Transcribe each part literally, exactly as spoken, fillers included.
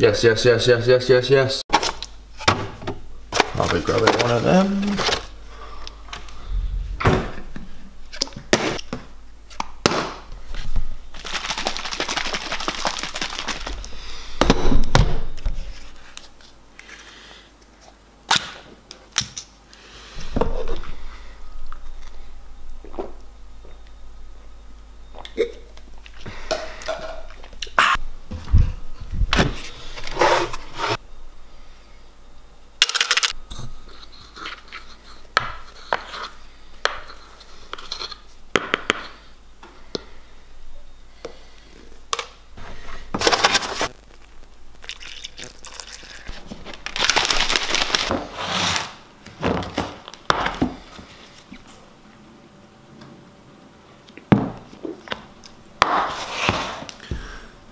Yes, yes, yes, yes, yes, yes, yes. I'll be grabbing one of them.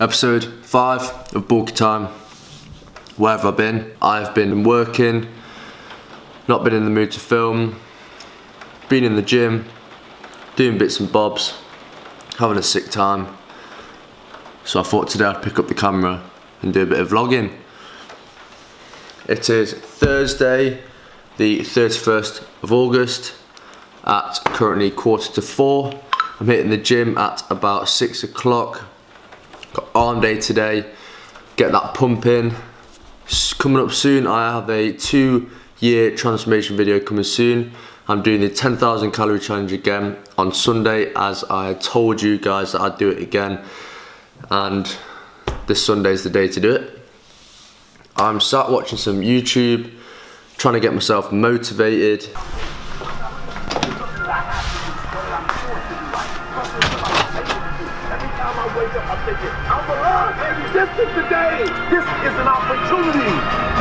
Episode five of Bulkytime. Where have I been? I've been working, not been in the mood to film, been in the gym, doing bits and bobs, having a sick time. So I thought today I'd pick up the camera and do a bit of vlogging. It is Thursday, the thirty-first of August, at currently quarter to four. I'm hitting the gym at about six o'clock. Got arm day today, get that pump in. Coming up soon, I have a two year transformation video coming soon. I'm doing the ten thousand calorie challenge again on Sunday, as I told you guys that I'd do it again. And this Sunday's the day to do it. I'm sat watching some YouTube, trying to get myself motivated. This is the day. This is an opportunity.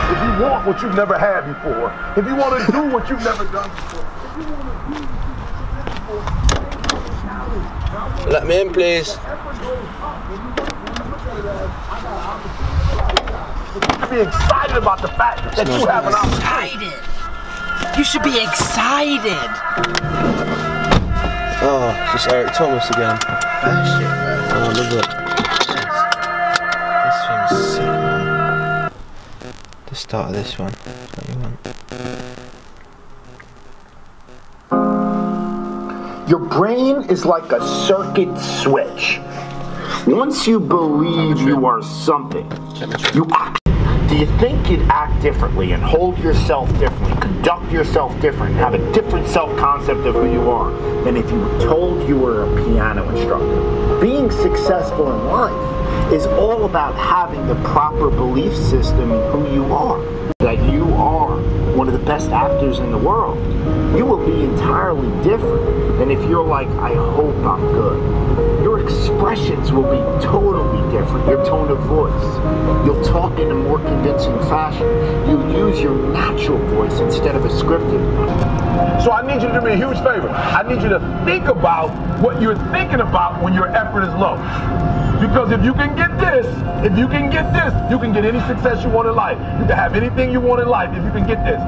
If you want what you've never had before, if you want to do what you've never done before. Let me in, please. You should be excited about the fact that it's you have an opportunity. Excited. You should be excited. Oh, it's just Eric Thomas again. Oh, I love it. The start of this one, that's what you want. Your brain is like a circuit switch. Once you believe you are something, you act. Do you think you'd act differently and hold yourself differently, conduct yourself different, have a different self-concept of who you are than if you were told you were a piano instructor? Being successful in life is all about having the proper belief system in who you are. That you are one of the best actors in the world. You will be entirely different than if you're like, I hope I'm good. Your expressions will be totally different. Your tone of voice. You'll talk in a more convincing fashion. You use your natural voice instead of a scripted one. So I need you to do me a huge favor. I need you to think about what you're thinking about when your effort is low. Because if you can get this, if you can get this, you can get any success you want in life. You can have anything you want in life if you can get this. Uh,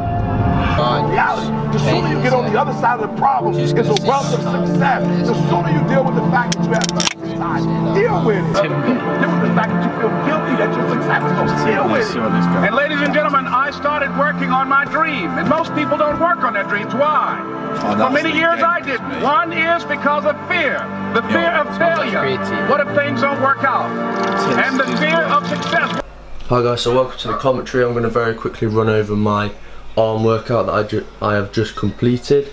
reality, the sooner you get on the other side of the problem, it's a wealth of success. The sooner you deal with the fact that you have nothing inside, deal with it. Deal with the fact that you feel guilty that you're successful. Deal with it. And ladies and gentlemen, I started working on my dream. And most people don't work on their dreams. Why? Oh, for many years I did. One is because of fear. The fear of failure. What if things don't work out? And the fear of success. Hi guys, so welcome to the commentary. I'm going to very quickly run over my arm workout that I, ju I have just completed.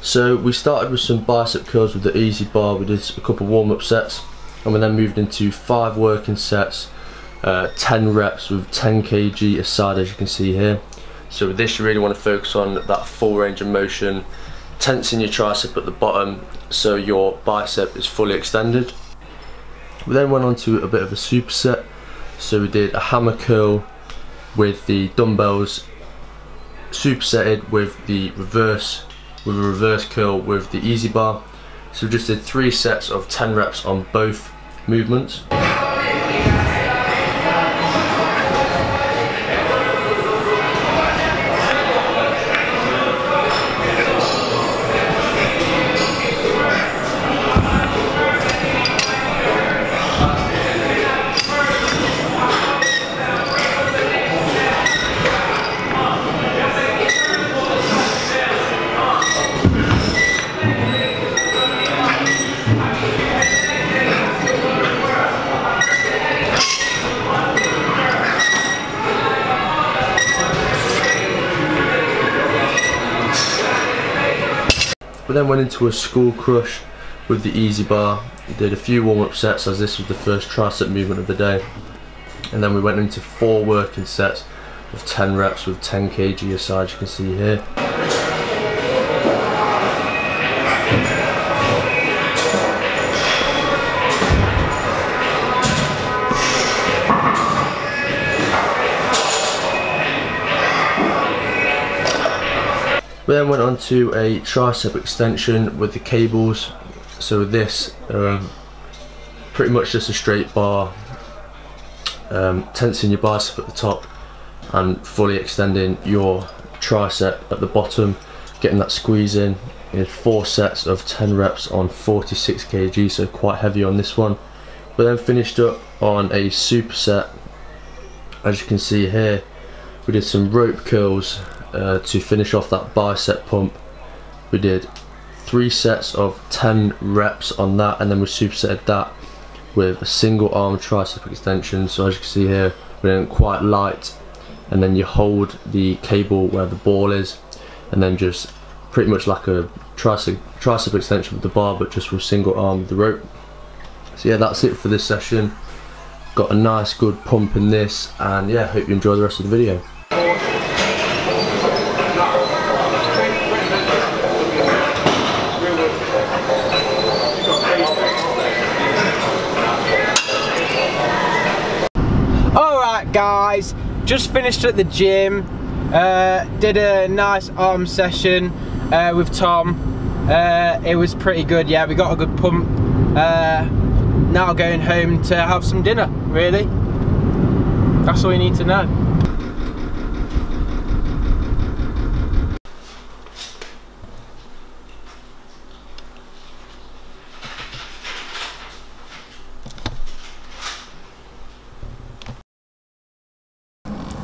So we started with some bicep curls with the easy bar. We did a couple warm-up sets. And we then moved into five working sets, uh, ten reps with ten kilograms a side, as you can see here. So with this you really want to focus on that full range of motion, tensing your tricep at the bottom so your bicep is fully extended. We then went on to a bit of a superset, so we did a hammer curl with the dumbbells supersetted with the reverse, with a reverse curl with the easy bar. So we just did three sets of ten reps on both movements. But then went into a skull crush with the easy bar. Did a few warm-up sets, as this was the first tricep movement of the day. And then we went into four working sets of ten reps with ten kilograms a side, as you can see here. We then went on to a tricep extension with the cables. So this, um, pretty much just a straight bar, um, tensing your bicep at the top and fully extending your tricep at the bottom, getting that squeeze in. We had four sets of ten reps on forty-six kilograms, so quite heavy on this one. We then finished up on a superset. As you can see here, we did some rope curls Uh, to finish off that bicep pump. We did three sets of ten reps on that, and then we supersetted that with a single arm tricep extension. So as you can see here, we didn't quite light, and then you hold the cable where the ball is, and then just pretty much like a tricep, tricep extension with the bar, but just with single arm with the rope. So yeah, that's it for this session. Got a nice good pump in this, and yeah, hope you enjoy the rest of the video. Guys, just finished at the gym, uh, did a nice arm session uh, with Tom. Uh, it was pretty good, yeah, we got a good pump. Uh, now going home to have some dinner, really. That's all you need to know.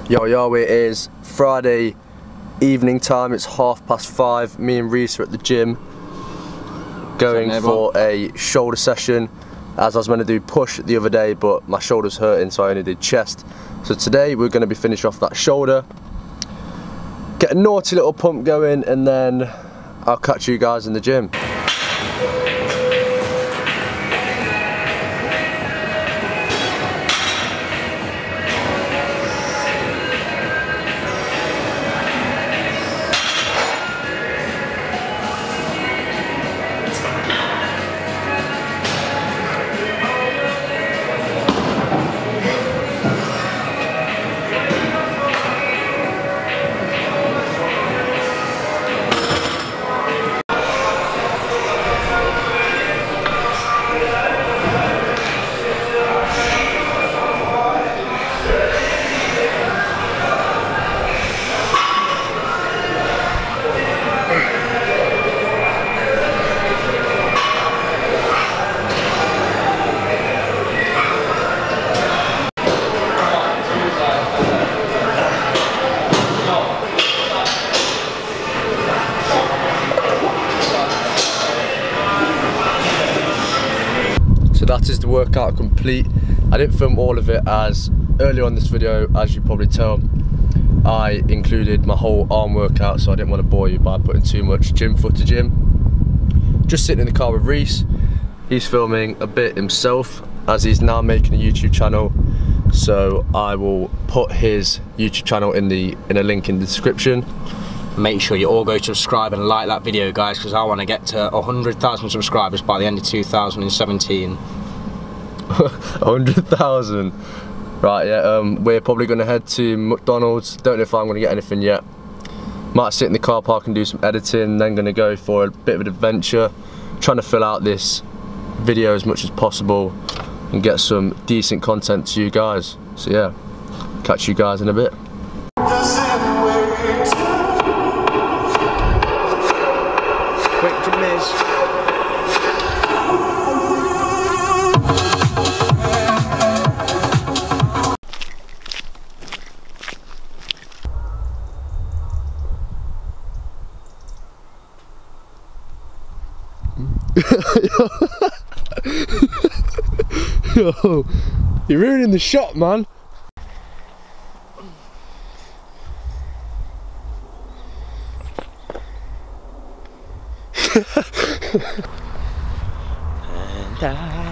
Yo, yo, it is Friday evening time, it's half past five. Me and Reece are at the gym going for a shoulder session, as I was meant to do push the other day, but my shoulder's hurting, so I only did chest. So today we're going to be finishing off that shoulder, get a naughty little pump going, and then I'll catch you guys in the gym. That is the workout complete. I didn't film all of it, as earlier on this video, as you probably tell, I included my whole arm workout, so I didn't want to bore you by putting too much gym footage in. Just sitting in the car with Reece, he's filming a bit himself, as he's now making a YouTube channel, so I will put his YouTube channel in the in a link in the description. Make sure you all go subscribe and like that video, guys, because I want to get to one hundred thousand subscribers by the end of two thousand seventeen. one hundred thousand. Right, yeah, um, we're probably going to head to McDonald's. Don't know if I'm going to get anything yet. Might sit in the car park and do some editing, then going to go for a bit of an adventure. Trying to fill out this video as much as possible and get some decent content to you guys. So yeah, catch you guys in a bit. Yo, you're ruining the shot, man. And I...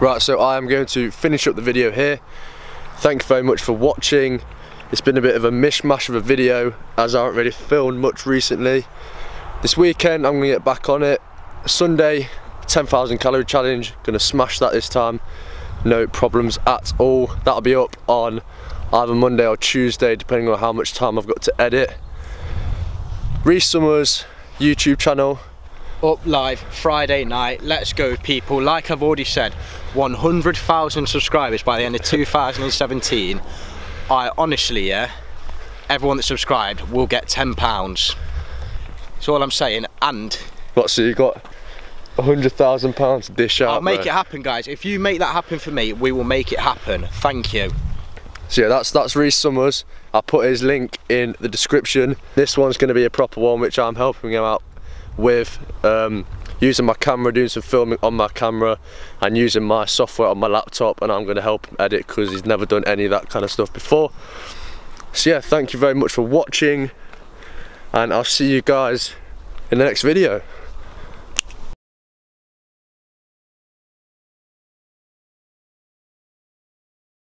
Right, so I'm going to finish up the video here. Thank you very much for watching. It's been a bit of a mishmash of a video as I haven't really filmed much recently. This weekend I'm going to get back on it. Sunday, ten thousand calorie challenge, going to smash that this time. No problems at all. That'll be up on either Monday or Tuesday, depending on how much time I've got to edit. Reece Summers YouTube channel. Up live Friday night. Let's go, people. Like I've already said, one hundred thousand subscribers by the end of two thousand seventeen. I honestly, yeah, everyone that subscribed will get ten pounds. That's all I'm saying. And what, so you got one hundred thousand pounds dish out? I'll make it happen, guys. If you make that happen for me, we will make it happen. Thank you. So yeah, that's that's Reece Summers. I'll put his link in the description. This one's going to be a proper one, which I'm helping him out with, um, using my camera, doing some filming on my camera and using my software on my laptop, and I'm going to help him edit because he's never done any of that kind of stuff before. So yeah, thank you very much for watching, and I'll see you guys in the next video.